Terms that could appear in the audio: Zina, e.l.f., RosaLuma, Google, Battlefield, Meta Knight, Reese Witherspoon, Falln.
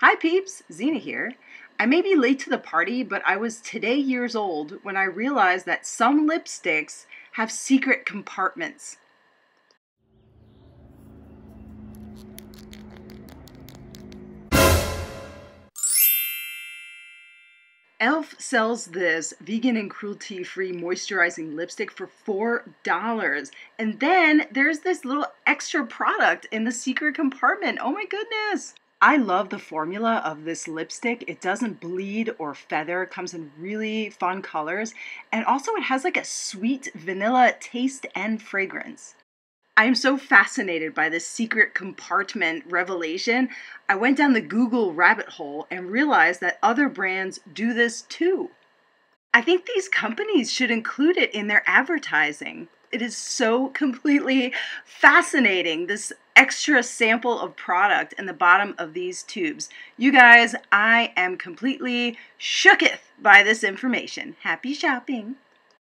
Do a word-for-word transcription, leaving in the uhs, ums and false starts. Hi peeps, Zina here. I may be late to the party, but I was today years old when I realized that some lipsticks have secret compartments. E L F sells this vegan and cruelty-free moisturizing lipstick for four dollars. And then there's this little extra product in the secret compartment. Oh my goodness. I love the formula of this lipstick. It doesn't bleed or feather. It comes in really fun colors. And also it has like a sweet vanilla taste and fragrance. I am so fascinated by this secret compartment revelation. I went down the Google rabbit hole and realized that other brands do this too. I think these companies should include it in their advertising. It is so completely fascinating, this extra sample of product in the bottom of these tubes. You guys, I am completely shooketh by this information. Happy shopping!